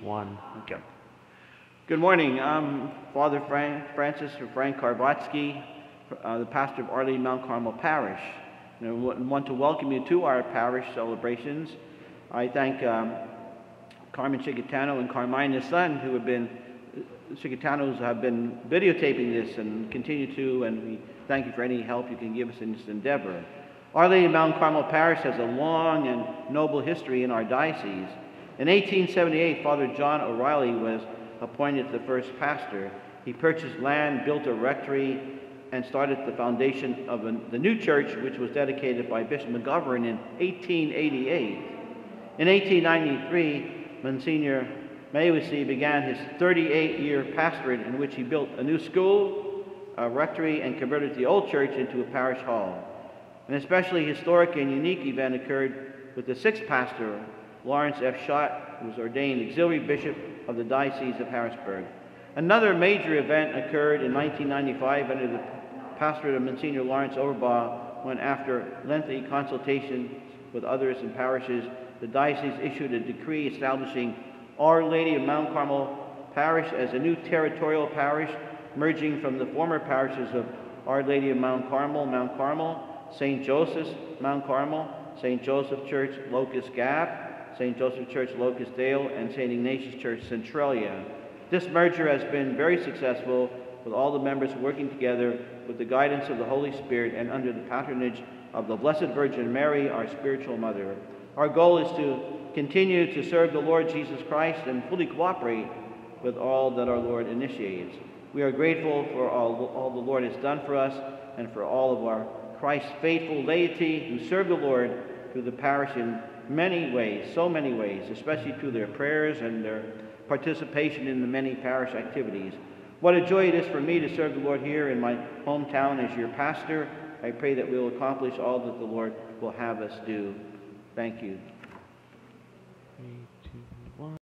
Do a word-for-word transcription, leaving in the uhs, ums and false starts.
One, go. Good morning. I'm Father Frank, Francis or Frank Karbatsky, uh, the pastor of Our Lady of Mount Carmel Parish. And I want to welcome you to our parish celebrations. I thank um, Carmen Cicatano and Carmine's son, who have been, Cicatano's have been videotaping this and continue to, and we thank you for any help you can give us in this endeavor. Our Lady of Mount Carmel Parish has a long and noble history in our diocese. In eighteen seventy-eight, Father John O'Reilly was appointed the first pastor. He purchased land, built a rectory, and started the foundation of a, the new church, which was dedicated by Bishop McGovern in eighteen eighty-eight. In eighteen ninety-three, Monsignor Maywesi began his thirty-eight year pastorate, in which he built a new school, a rectory, and converted the old church into a parish hall. An especially historic and unique event occurred with the sixth pastor, Lawrence F. Schott, who was ordained auxiliary bishop of the Diocese of Harrisburg. Another major event occurred in nineteen ninety-five under the pastorate of Monsignor Lawrence Overbaugh, when, after lengthy consultations with others and parishes, the diocese issued a decree establishing Our Lady of Mount Carmel Parish as a new territorial parish, merging from the former parishes of Our Lady of Mount Carmel, Mount Carmel, Saint Joseph's Mount Carmel, Saint Joseph Church Locust Gap, Saint Joseph Church Locust Dale, and Saint Ignatius Church Centralia. This merger has been very successful, with all the members working together with the guidance of the Holy Spirit and under the patronage of the Blessed Virgin Mary, our spiritual mother. Our goal is to continue to serve the Lord Jesus Christ and fully cooperate with all that our Lord initiates. We are grateful for all, all the Lord has done for us and for all of our Christ's faithful laity who serve the Lord through the parish in many ways, so many ways, especially through their prayers and their participation in the many parish activities. What a joy it is for me to serve the Lord here in my hometown as your pastor. I pray that we will accomplish all that the Lord will have us do. Thank you.